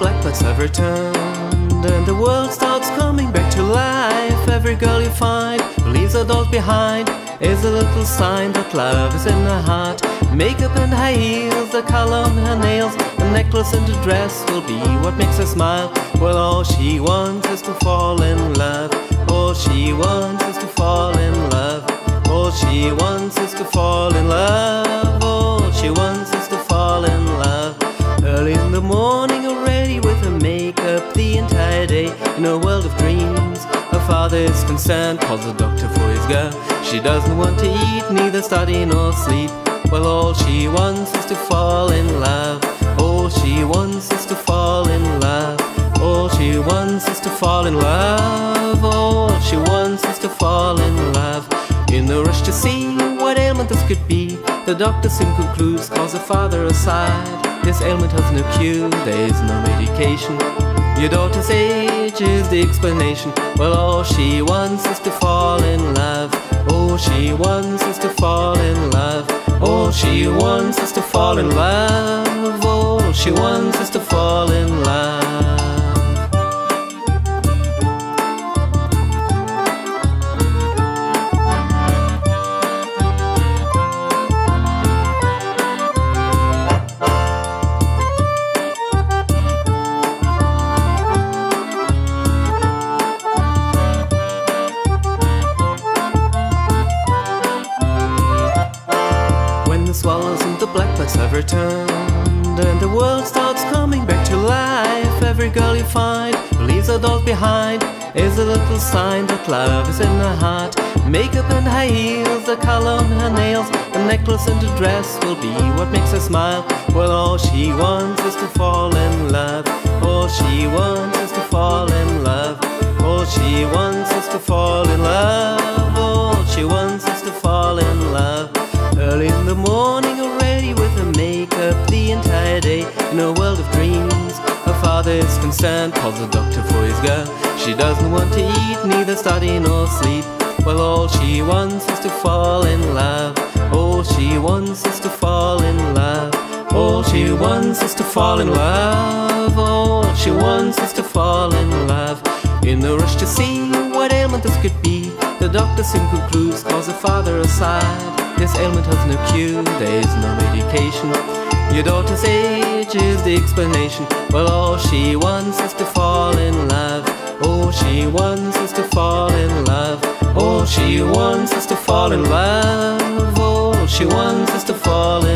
black clouds have returned, and the world starts coming back to life. Every girl you find leaves a doll behind. It's a little sign that love is in her heart. Makeup and high heels, the color on her nails, a necklace and a dress will be what makes her smile. Well, all she wants is to fall in love. All she wants is to fall in love. All she wants is to fall in love. All she wants is to fall in love. Early in the morning already with her makeup the entire day. In a world of dreams, her father is concerned, calls the doctor for his girl. She doesn't want to eat, neither study nor sleep. Well, all she wants is to fall in love. All she wants is to fall in love. All she wants is to fall in love. All she wants is to fall in love. In the rush to see what ailment this could be, the doctor soon concludes, calls the father aside. This ailment has no cure, there is no medication. Your daughter's age is the explanation. Well, all she wants is to fall in love. All she wants is to fall in love. All she wants is to fall in love. All she wants is to fall in love. The swallows and the blackbirds have returned, and the world starts coming back to life. Every girl you find leaves a doll behind. It's a little sign that love is in her heart. Makeup and high heels, the color on her nails, a necklace and a dress will be what makes her smile. Well, all she wants is to fall in love. All she wants is to fall in love. All she wants is to fall in love. All she wants is to fall in love. Early in the morning already with her makeup the entire day. In a world of dreams, her father is concerned, calls the doctor for his girl. She doesn't want to eat, neither study nor sleep. Well, all she wants is to fall in love. All she wants is to fall in love. All she wants is to fall in love. All she wants is to fall in love. In the rush to see what ailment this could be, the doctor soon concludes, calls her father aside. This ailment has no cure, there is no medication. Your daughter's age is the explanation. Well, all she wants is to fall in love. All she wants is to fall in love. All she wants is to fall in love. All she wants is to fall in love.